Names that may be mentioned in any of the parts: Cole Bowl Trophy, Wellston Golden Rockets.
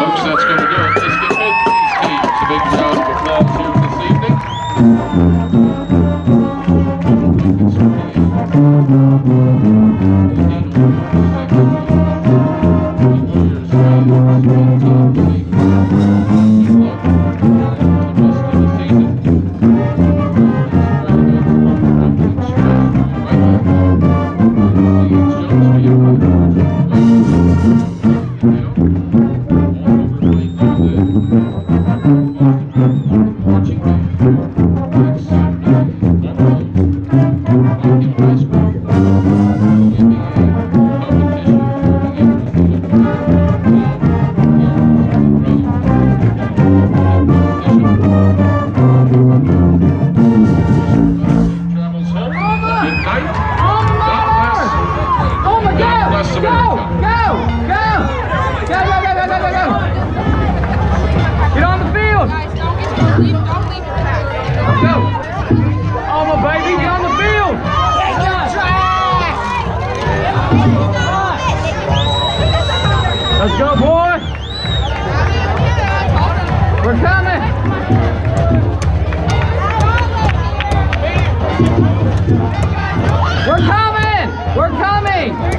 Folks, that's going to do it. Let's give both of these teams a big round of applause here this evening. Let's go, boy! We're coming! We're coming! We're coming! We're coming!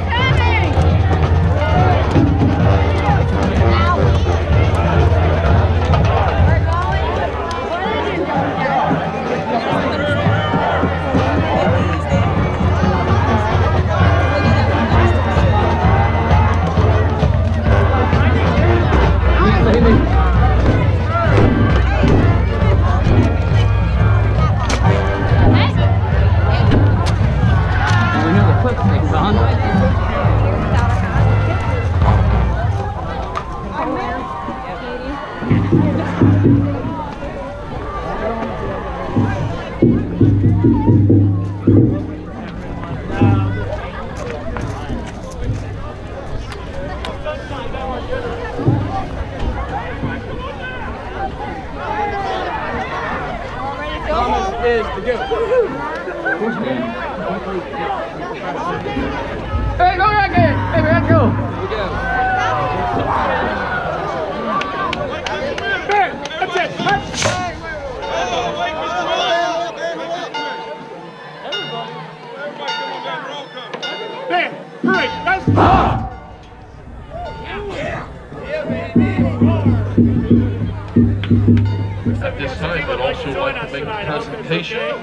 At this time, I'd also like to make a presentation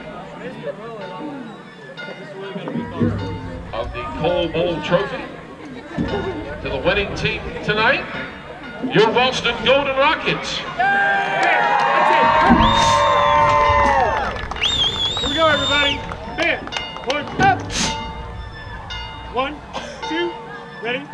of the Cole Bowl Trophy to the winning team tonight, your Wellston Golden Rockets. Here we go, everybody. Bam. One, up. 1, 2, ready?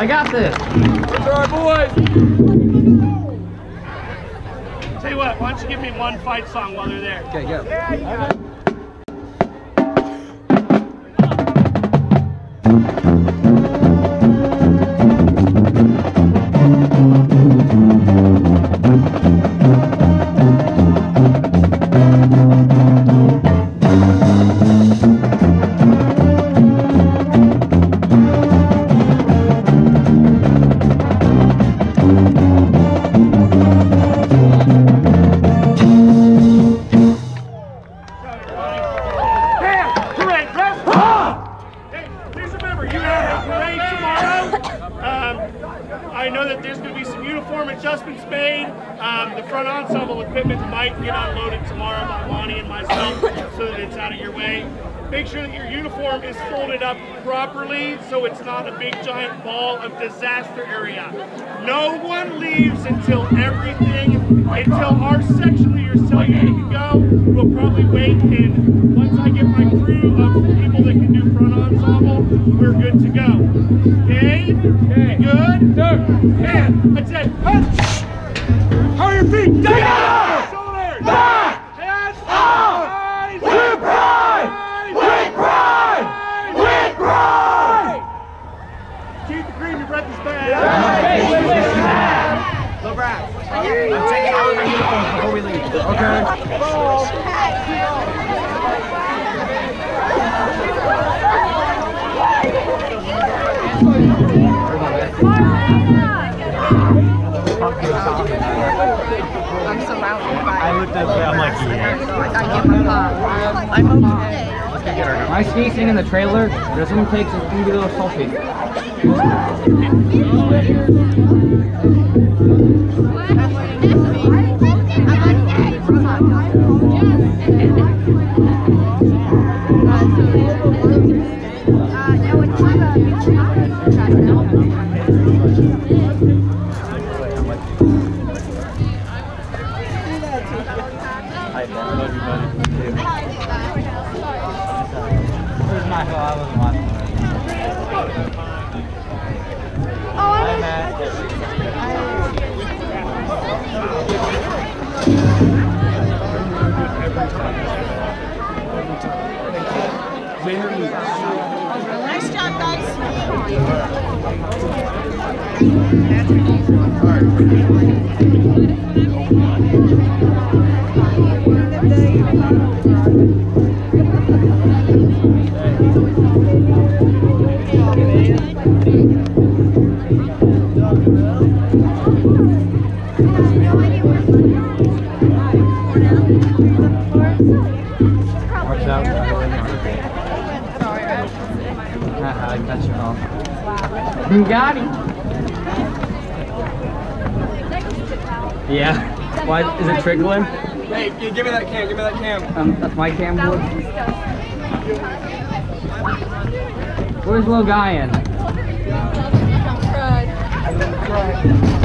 I got this. That's our boys. Tell you what. Why don't you give me one fight song while they're there? Okay, go. Yeah, you got it. I know that there's going to be some uniform adjustments made. The front ensemble equipment might get unloaded tomorrow by Lonnie and myself so that it's out of your way. Make sure that your uniform is folded up properly so it's not a big giant ball of disaster area. No one leaves until our section leaders tell you to go. We'll probably wait, and once I get my crew of people that can do front ensemble, we're good to go. Okay? Okay. Good? Sir. And that's it. How are your feet? Down! Yeah. Shoulders! Back! Hands! Up! Eyes! With pride! With pride! With pride! Keep the cream, your breath is bad. Yeah. The wrap. I'm taking all of our uniforms before we leave. Okay. I'm surrounded by. I looked up. I'm like, yeah. I'm okay. My sneezing in the trailer doesn't take a little Nice job, You got him. Yeah. Why is it trickling? Hey, give me that cam. Give me that cam. That's my cam. Where's the little guy in?